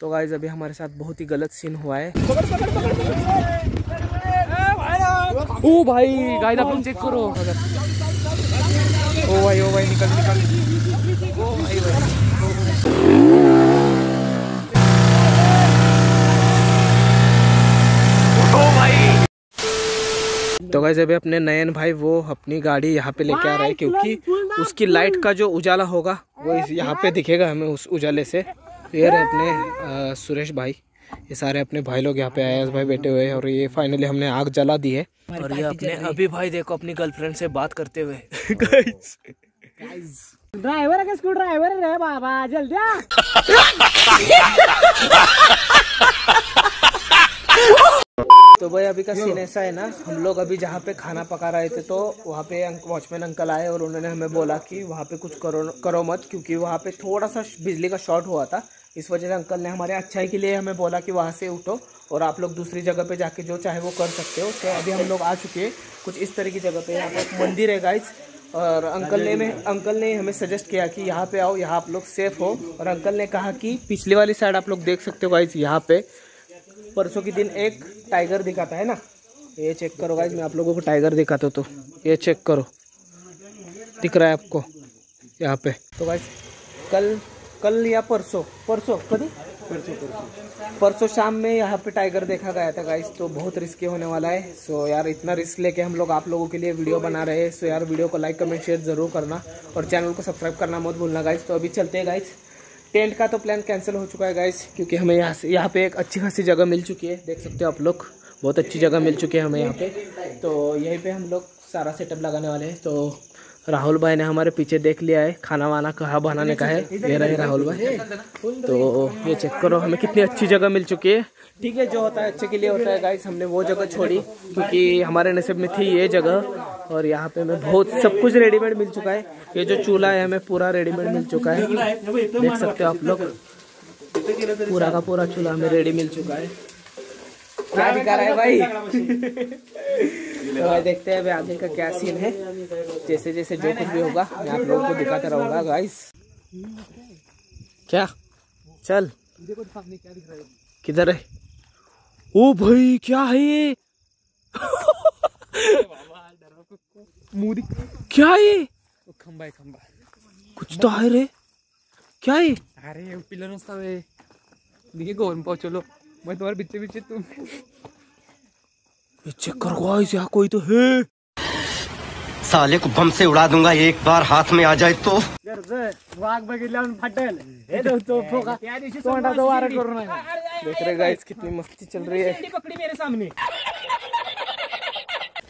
तो गाइस अभी हमारे साथ बहुत ही गलत सीन हुआ है। ओ भाई गाइस आप चेक करो, ओ भाई निकल निकल, ओ भाई तो गाइस अभी अपने नयन भाई वो अपनी गाड़ी यहाँ पे लेके आ रहा है क्योंकि उसकी लाइट का जो उजाला होगा वो यहाँ पे दिखेगा हमें उस उजाले से। ये रहे अपने सुरेश भाई, ये सारे अपने भाई लोग यहाँ पे आयास भाई बैठे हुए हैं और ये फाइनली हमने आग जला दी है। और ये अपने अभी भाई देखो अपनी गर्लफ्रेंड से बात करते हुए ड्राइवर के स्कूल ड्राइवर है बाबा जल्दी तो भाई अभी का सीन ऐसा है ना, हम लोग अभी जहाँ पे खाना पका रहे थे तो वहाँ पे वॉचमैन अंकल आए और उन्होंने हमें बोला कि वहाँ पे कुछ करो मत क्योंकि वहाँ पे थोड़ा सा बिजली का शॉर्ट हुआ था। इस वजह से अंकल ने हमारे अच्छाई के लिए हमें बोला कि वहाँ से उठो और आप लोग दूसरी जगह पे जाके जो चाहे वो कर सकते हो। तो अभी हम लोग आ चुके हैं कुछ इस तरह की जगह पे। यहाँ पे एक मंदिर है गाइस और अंकल ने हमें सजेस्ट किया कि यहाँ पे आओ, यहाँ आप लोग सेफ हो। और अंकल ने कहा कि पिछली वाली साइड आप लोग देख सकते हो गाइस, यहाँ पे परसों के दिन एक टाइगर दिखाता है ना, ये चेक करो गाइस, मैं आप लोगों को टाइगर दिखाता हूँ तो ये चेक करो दिख रहा है आपको यहाँ पे। तो गाइस कल या परसों शाम में यहाँ पे टाइगर देखा गया था गाइस, तो बहुत रिस्की होने वाला है। सो यार इतना रिस्क लेके हम लोग आप लोगों के लिए वीडियो बना रहे हैं। सो यार वीडियो को लाइक कमेंट शेयर जरूर करना और चैनल को सब्सक्राइब करना मत भूलना गाइस। तो अभी चलते हैं गाइस, टेंट का तो प्लान कैंसिल हो चुका है गाइस क्योंकि हमें यहाँ पे एक अच्छी खासी जगह मिल चुकी है, देख सकते हो आप लोग बहुत अच्छी जगह मिल चुकी है हमें यहाँ पे। तो यहीं पे हम लोग सारा सेटअप लगाने वाले हैं। तो राहुल भाई ने हमारे पीछे देख लिया है खाना वाना कहाँ बनाने का है, ये रहे राहुल भाई। तो ये चेक करो हमें कितनी अच्छी जगह मिल चुकी है। ठीक है, जो होता है अच्छे के लिए होता है गाइस। हमने वो जगह छोड़ी क्योंकि हमारे नसीब में थी ये जगह और यहाँ पे हमें बहुत सब कुछ रेडीमेड मिल चुका है। ये जो चूल्हा है हमें पूरा रेडीमेड मिल चुका है, देख सकते हो आप लोग पूरा का पूरा चूल्हा हमें रेडी मिल चुका है। क्या दिखा रहा है भाई तो भाई देखते हैं अभी आगे का क्या सीन है। जैसे जैसे जो कुछ भी होगा मैं आप लोगों को दिखाता रहूंगा गाइस। क्या चल किधर है, ओ भाई क्या है ये क्या है खंबा कुछ तो है रे, क्या है? अरे पिलरों से देखिए गोल पाओ, चलो मैं तुम्हारे पीछे पीछे तुम चेक करो गाइस यहाँ कोई तो है। साले को बम से उड़ा दूंगा एक बार हाथ में आ जाए तो। देख रहे गाइस कितनी मस्ती चल रही है।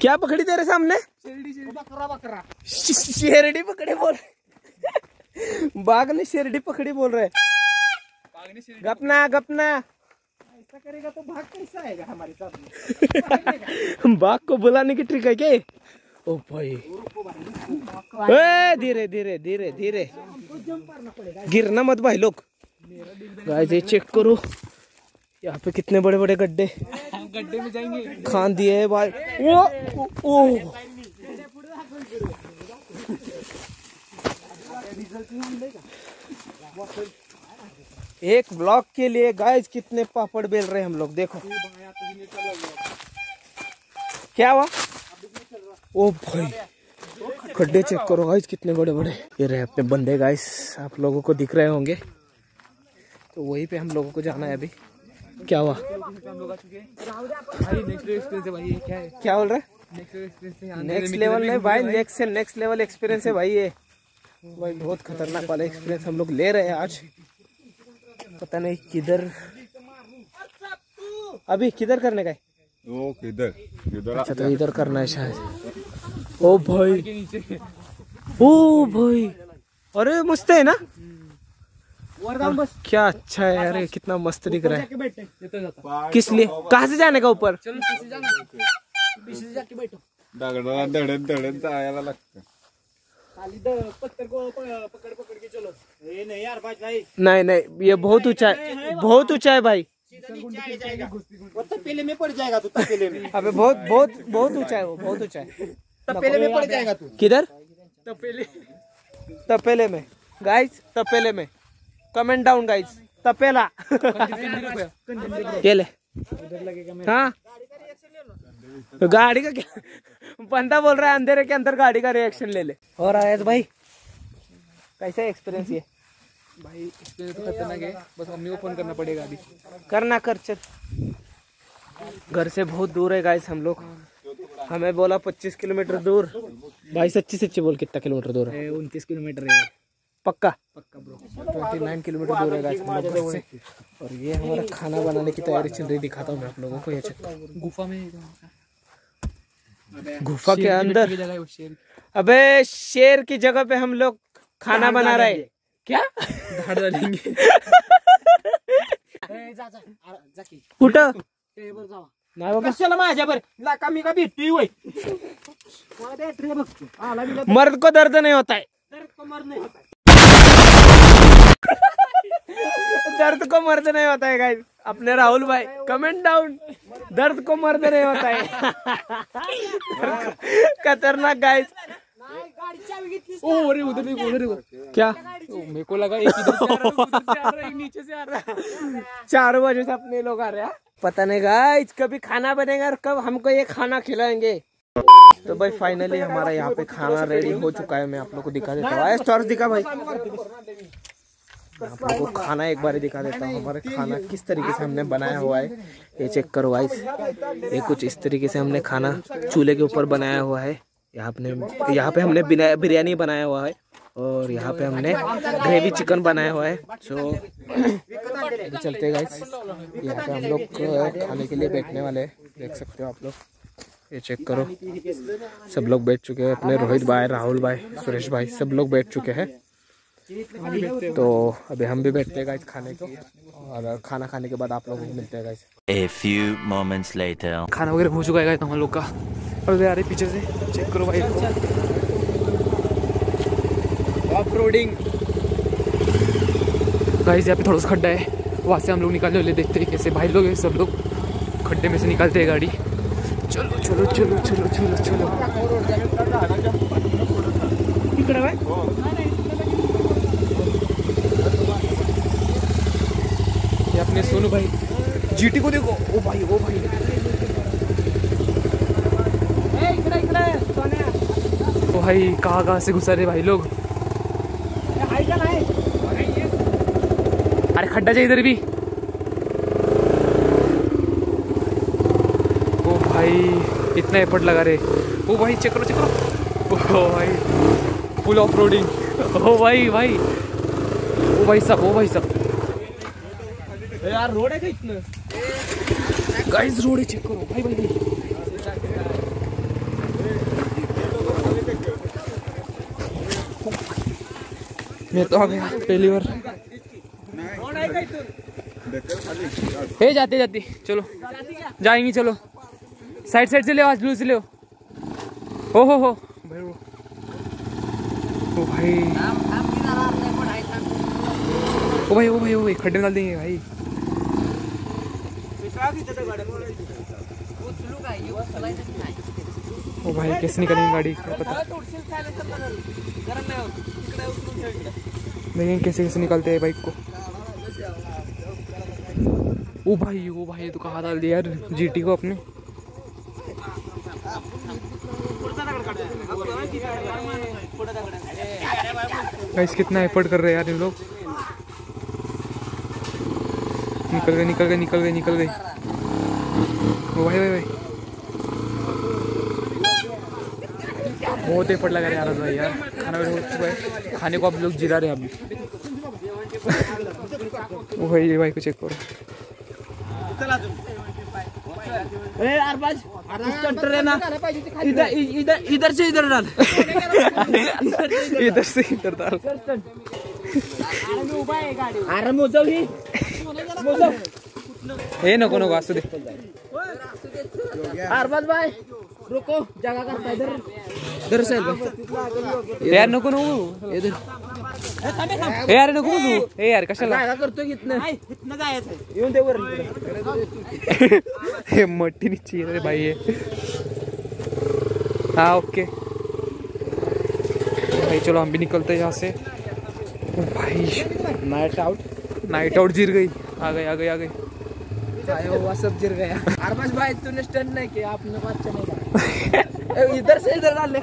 क्या पकड़ी तेरे सामने? शेरडी पकड़े बोल बाघ ने, शेरडी पकड़ी बोल रहे। गपना गपना करेगा तो भाग कैसा आएगा हमारे सामने बाघ को बुलाने की ट्रिक है क्या? ओ भाई धीरे धीरे धीरे धीरे गिरना मत भाई लोग। गाइस ये चेक करो यहाँ पे कितने बड़े बड़े गड्ढे गड्ढे में जाएंगे खान दिए है भाई। ओ एक ब्लॉक के लिए गाइस कितने पापड़ बेल रहे हम लोग, देखो क्या हुआ। ओ भाई खड्डे चेक करो गाइस कितने बड़े बड़े। ये रहे अपने बंदे गाइस, आप लोगों को दिख रहे होंगे। तो वहीं पे हम लोगों को जाना है अभी। क्या हुआ, क्या बोल रहे? नेक्स्ट लेवल है भाई, नेक्स्ट से नेक्स्ट लेवल एक्सपीरियंस है भाई। ये भाई बहुत खतरनाक वाला एक्सपीरियंस हम लोग ले रहे हैं आज। पता नहीं किधर अभी किधर करने का है? ओ किधर अच्छा तो इधर करना है शायद। ओ भाई अरे मस्त है ना बस। क्या अच्छा है यार, कितना मस्त दिख रहा है। किस लिए कहाँ से जाने का? ऊपर पत्थर को पकड़ के चलो। ये नहीं यार भाई, नहीं ये बहुत ऊंचा है, बहुत ऊंचा है भाई। पहले में पड़ जाएगा तू, तपेले में। अबे बहुत ऊंचा है वो, बहुत ऊंचा है, तपेले में पड़ जाएगा तू। किधर? तपेले में गाइस, तपेले में। Comment down guys. तपेला केले हाँ गाड़ी का क्या बंदा बोल रहा है अंधेरे के अंदर गाड़ी का रिएक्शन ले ले। और आयत भाई कैसा एक्सपीरियंस ये? भाई एक्सपीरियंस खतरनाक है, बस मम्मी को फोन करना पड़ेगा अभी। करना कर चल, घर से बहुत दूर है गाइस हम लोग। हमें बोला 25 किलोमीटर दूर, भाई सच्ची सच्ची बोल कितना किलोमीटर दूर है? 29 किलोमीटर है पक्का पक्का ब्रो, 29 किलोमीटर दूर है गाइस हम लोग से। और ये हमारा खाना बनाने की तैयारी चल रही, दिखाता हूँ मैं आप लोगों को। ये गुफा में, गुफा के अंदर अबे शेर की जगह पे हम लोग खाना बना रहे हैं। क्या धाड़ डालेंगे कुठं? कशाला माझ्यावर कमी का भेटती होय, मर्द को दर्द नहीं होता है, दर्द को मर्द नहीं होता है गाइस। अपने राहुल भाई कमेंट डाउन, दर्द को मर्द नहीं होता है। खतरनाक गाइस। ओ उधर क्या मेरे को लगा एक नीचे से आ रहा है, चारों वजह से अपने लोग आ रहे हैं। पता नहीं गाइस कभी खाना बनेगा और कब हमको ये खाना खिलाएंगे। तो भाई फाइनली हमारा यहाँ पे खाना रेडी हो चुका है। मैं आप लोग को दिखा देता हूँ, स्टोर्स दिखा भाई, आप लोगों को खाना एक बार दिखा देता हूँ। हमारा खाना किस तरीके से हमने बनाया हुआ है ये चेक करो गाइस। ये कुछ इस तरीके से हमने खाना चूल्हे के ऊपर बनाया हुआ है। यहाँ पे हमने बिरयानी बनाया हुआ है और यहाँ पे हमने ग्रेवी चिकन बनाया हुआ है। सो चलते हैं गाइस, यहाँ पे हम लोग खाने के लिए बैठने वाले हैं। देख सकते हो आप लोग, ये चेक करो सब लोग बैठ चुके हैं। अपने रोहित भाई, राहुल भाई, सुरेश भाई सब लोग बैठ चुके हैं। तो अभी हम भी बैठते हैं गाइस खाने को, और खाना खाने के बाद आप लोग मिलते हैं guys. A few moments later खाना वगैरह हो चुका है गाइस हम लोग का। और यार पीछे से चेक करो भाई, ऑफ रोडिंग गाइस। यहाँ पे थोड़ा सा खड्डा है, वहाँ से हम लोग निकालने वाले। देखते हैं कैसे भाई लोग हैं, सब लोग खड्डे में से निकालते हैं गाड़ी। चलो चलो चलो चलो चलो चलो इकडे भाई। ये अपने सोनू भाई जीटी को देखो, ओ भाई ओ भाई। ओ भाई कहाँ से घुसा रहे भाई लोग। अरे खड्डा चाहिए इधर भी। ओ भाई इतना एफर्ट लगा रहे। ओ भाई चेक करो चेक करो, ओ भाई फुल ऑफ रोडिंग। ओ भाई भाई ओ भाई सब, ओ भाई सब यार रोड है क्या इतना गाइस? रोड है चेक करो भाई भाई भाई। मैं तो आ गया पहली बार। हे जाते जाते चलो जाएंगी, चलो साइड साइड से ले, आज लूज ले हो भाई। ओ भाई ओ भाई ओ भाई ओ भाई खड्डे में डाल देंगे भाई। ओ भाई कैसे निकालेंगे गाड़ी पता नहीं, कैसे निकालते हैं बाइक को। ओ भाई तो कहाँ डाल दिया यार जीटी को अपने। गाइस कितना एफर्ट कर रहे हैं यार ये लोग। निकल गए निकल गए निकल गए निकल गए। ओ भाई भाई भाई बहुत एफर्ट लगा रहे यार भाई। यार खाना वगैरह खाने को आप लोग जिला रहे अभी। ओ भाई ये भाई को चेक करो। इधर से इधर डाल, इधर से इधर डाल। अरे मोजो ही ए नको नको आसू दे अरबाज भाई, रुको जगह का इधर इधर से यार। नको नको इधर ए यार नको तू ए यार कशाला काय करतोय इतना इतना जायचं येऊन दे वर। हे मट्टी नीचे रे भाई ये। हां ओके भाई चलो हम भी निकलते हैं यहां से। भाई नाइट आउट नाइट आउट जीर गई। आ गई आ गई आ गई सब जीर गया। अरबाज भाई तूने स्टंट नहीं किया, आपने बात चलेगा इधर से इधर डाल ले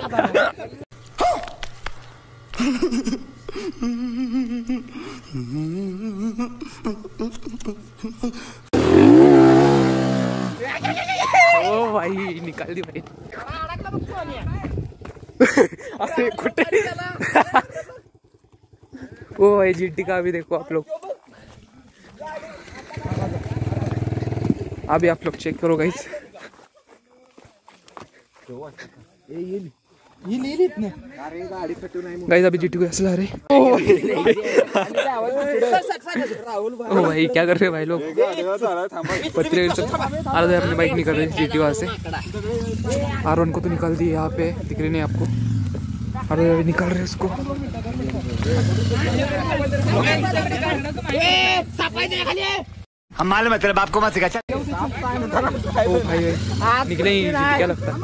ओ भाई निकाल दी भाई अरे कुटे ओ भाई जीटी का भी देखो आप लोग, अभी आप लोग चेक करो गाइस। गाइस अभी जीटी को असला रहे। ओ भाई क्या कर रहे भाई लोग, पत्थर आधा अपने बाइक निकाल रहे जीटी वहां से। आर1 को तो निकाल दी, यहाँ पे दिख रही नहीं आपको, अरे अभी निकाल रहे उसको। हम मालूम है तेरे बाप को मत सिखा। ओ भाई निकले ही क्या लगता है।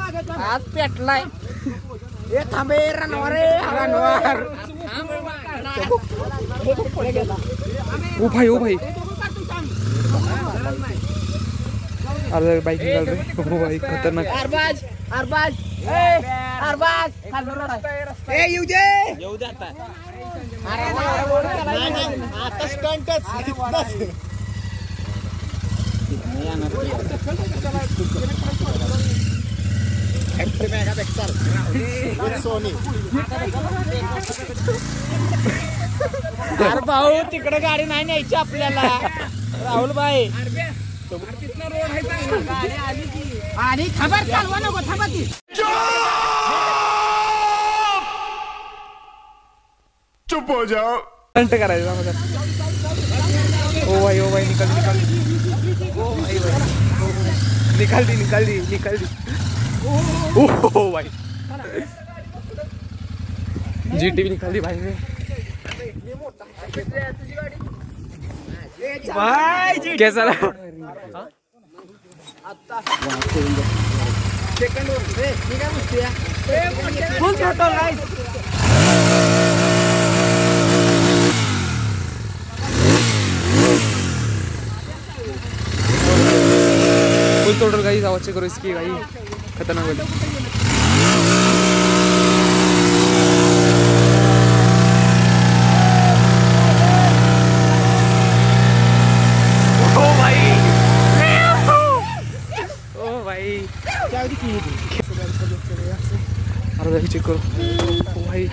ओ भाई अरे बाइक निकाल रहे। ओ भाई खतरनाक। अरबाज अरे भाऊ तिकडे गाडी नाही न्यायची आपल्याला राहुल भाई। तिथनं रोड आहे गाडी आली की, आणि खबर चालवा नको थांबा ती चुप हो जाओ घंटे करायचा मजा। ओ भाई निकल निकल निकाल दी निकाल दी निकाल दी। ओह भाई जीटी भी निकाल दी भाई ने। भाई कैसा रहा टोटल गाइस, आवाज चेक करो इसकी भाई खतरनाक वाली। ओ भाई अरे भाई चेक करो। ओ भाई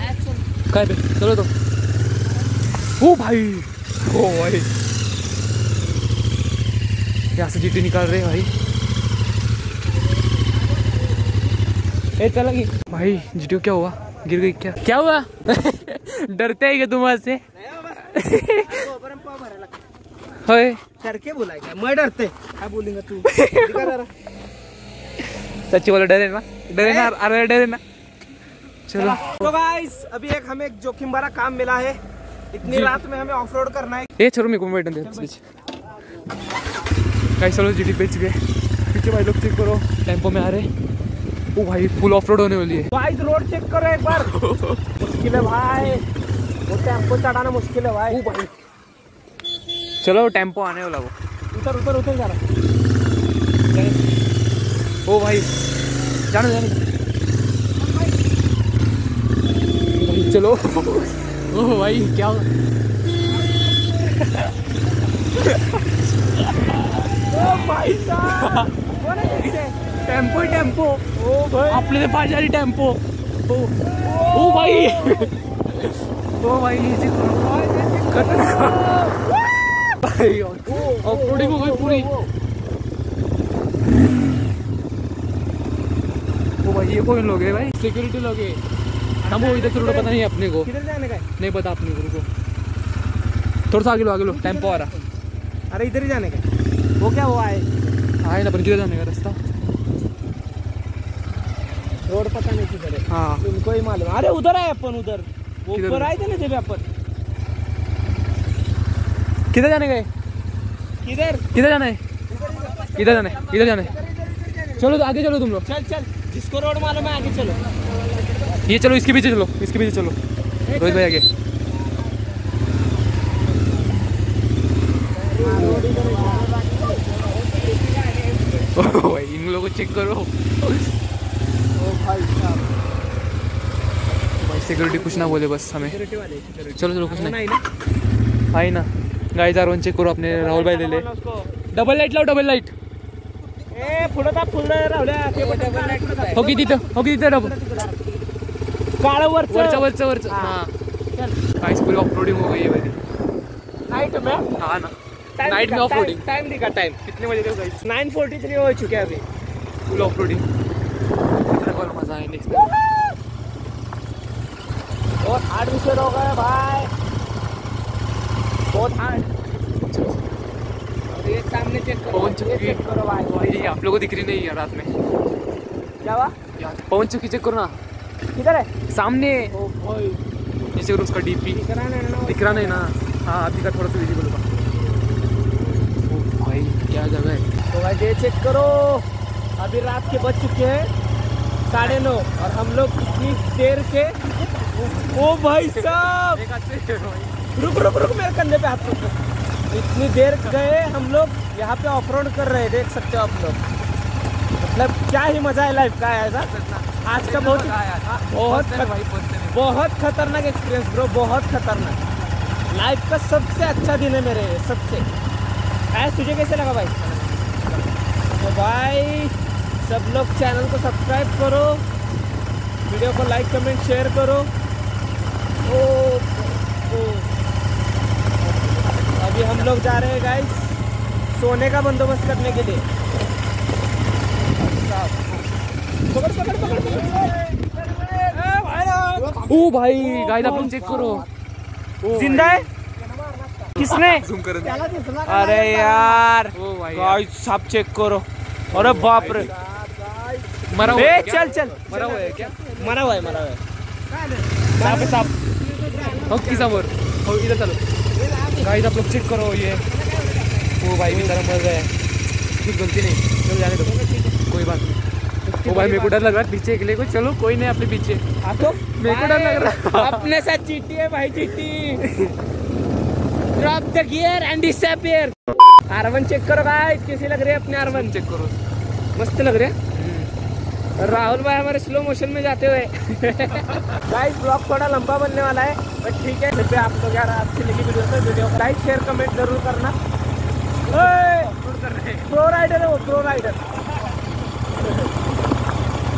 काय बे चलो तो। ओ भाई यहाँ से जीटी निकाल रहे भाई। चला गई भाई जीटी क्या हुआ, गिर गई क्या हुआ डरते है क्या तुम वहां से मैं डरते बोलेंगे तू सच्ची बोला डरे ना अरे डरे ना। चलो तो गाइस अभी एक हमें एक जोखिम भरा काम मिला है, इतनी रात में हमें ऑफ रोड करना है। ये छोड़ो मेरे को बैठने दे। जीटी बेच गए पीछे भाई लोग, चेक करो टेम्पो में आ रहे। ओ भाई फुल ऑफ रोड होने वाली है भाई, रोड चेक करो एक बार। मुश्किल है भाई, वो टेम्पो चढ़ाना मुश्किल है भाई। चलो टेम्पो आने वाला, वो उतर उतर उतर जा रहा। ओ भाई जाने जाने चलो। ओ भाई क्या ओ भाई साहब टेम्पो ओ भाई आपले पास जा रही टेम्पो। ओ भाई भाई ऑफरोडिंग हो गई पूरी। ओ भाई ये कौन लोग है भाई, सिक्योरिटी लोग है हम। वो इधर थोड़ा पता नहीं अपने को, नहीं पता अपने को। थोड़ा सा आगे लो टेम्पो आ रहा। अरे इधर ही जाने का वो क्या हुआ है आए ना, पर किधर जाने का रास्ता रोड पता नहीं किधर है। हाँ उनको ही मालूम। अरे उधर आए अपन, उधर वो ऊपर आए थे ना जब अपन। किधर जाने गए, किधर जाना है, इधर जाना है। चलो तो आगे चलो तुम लोग, चल जिसको रोड मालूम है आगे चलो। ये चलो इसके पीछे चलो रोहित भाई आगे। चेक करो। ओ भाई साहब, सिक्योरिटी कुछ ना बोले बस हमें। चलो चलो कुछ नहीं आई ना। गाइस आरोन चेक करो अपने राहुल भाई ले ले। डबल लाइट लाओ, डबल लाइट। हो की तिथं, हो की तिथं डबल काळा वरचा वरचा वरचा। हां गाइस पूरी ऑफ रोडिंग हो गई है भाई नाइट में। हां ना नाइट में ऑफ रोडिंग टाइम दिखा, टाइम कितने बजे देखो गाइस 9:43 हो चुके हैं अभी फुल ऑफ रोडिंग। कितना बहुत मजा आया नेक्स्ट टाइम। और 8 मिनट हो गए भाई, बहुत 8। और ये सामने चेक करो, चेक करो भाई। ये आप लोगों को दिख रही नहीं है रात में क्या हुआ यार। पवन चक्की चेक करो ना, किधर है सामने। ओ भाई नीचे करो उसका डीपी दिख रहा नहीं ना। हां अभी का थोड़ा सा विजिबल होगा। क्या जगह है तो भाई ये चेक करो। अभी रात के बज चुके हैं 9:30 और हम लोग इतनी देर के। ओ भाई साहब रुक रुक रुक, मेरे कंधे पे हाथ रखो। इतनी देर गए हम लोग यहाँ पे ऑफ रोड कर रहे हैं, देख सकते हो आप लोग। मतलब क्या ही मजा है लाइफ का ऐसा। आज का बहुत खतरनाक एक्सपीरियंस ब्रो, बहुत खतरनाक। लाइफ का सबसे अच्छा दिन है मेरे, सबसे। ऐस तुझे कैसे लगा भाई? तो भाई सब लोग चैनल को सब्सक्राइब करो, वीडियो को लाइक कमेंट शेयर करो। ओ ओ अभी हम लोग जा रहे हैं गाइस सोने का बंदोबस्त करने के लिए। पकड़ पकड़ पकड़ पकड़। ओ भाई गाइस आप लोग चेक करो जिंदा है। किसने? अरे यार गाइस सब चेक करो। अरे बाप रे, मरा हुआ है। चल चल मरा हुआ है क्या? मरा हुआ है, मरा हुआ है साहब। ओके समोर हो इधर चलो। गाइस आप लोग चेक करो ये। वो भाई भी तरह मर गया, कुछ गलती नहीं। चलो जाने दो, कोई बात नहीं। वो भाई मेरे को डर लग रहा है पीछे के लिए कोई। चलो कोई नहीं, अपने पीछे आपको मेरे को डर लग रहा है। अपने साथ चींटी है भाई, चींटी। Drop the gear and disappear. R one check करो गाइस, कैसी लग रही है अपने आरवन। चेक करो मस्त लग रहे हैं। राहुल भाई हमारे स्लो मोशन में जाते हुए। गाइस ब्लॉग थोड़ा लंबा बनने वाला है बट ठीक है। फिर आप लोग यार आपसे लेके वीडियो को लाइक शेयर कमेंट जरूर करना। प्रो राइडर है वो, प्रो राइडर।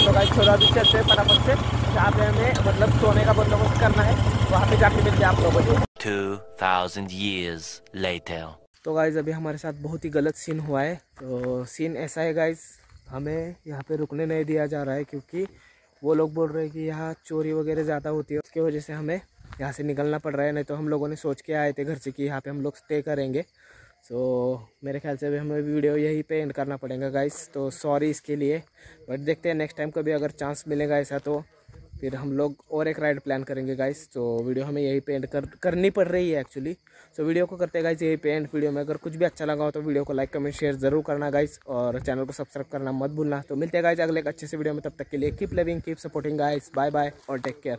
तो गाइस थोड़ा भी चलते हैं फटाफट से। जहाँ पे हमें मतलब सोने का बंदोबस्त करना है वहाँ पे जाके मिलते आप लोगों को। 2000 years later। तो गाइज़ अभी हमारे साथ बहुत ही गलत सीन हुआ है। तो सीन ऐसा है गाइज़, हमें यहाँ पे रुकने नहीं दिया जा रहा है क्योंकि वो लोग बोल रहे हैं कि यहाँ चोरी वगैरह ज़्यादा होती है, उसकी वजह से हमें यहाँ से निकलना पड़ रहा है। नहीं तो हम लोगों ने सोच के आए थे घर से कि यहाँ पे हम लोग स्टे करेंगे। सो मेरे ख्याल से अभी हमें वीडियो यहीं पे एंड करना पड़ेगा गाइज़। तो सॉरी इसके लिए, बट देखते हैं नेक्स्ट टाइम कभी अगर चांस मिलेगा ऐसा तो फिर हम लोग और एक राइड प्लान करेंगे गाइस। तो वीडियो हमें यहीं पे एंड करनी पड़ रही है एक्चुअली। सो वीडियो को करते हैं गाइस यहीं पे एंड। वीडियो में अगर कुछ भी अच्छा लगा हो तो वीडियो को लाइक कमेंट शेयर जरूर करना गाइस, और चैनल को सब्सक्राइब करना मत भूलना। तो मिलते हैं गाइस अगले एक अच्छे से वीडियो में, तब तक के लिए keep loving keep supporting guys. Bye bye और टेक केयर।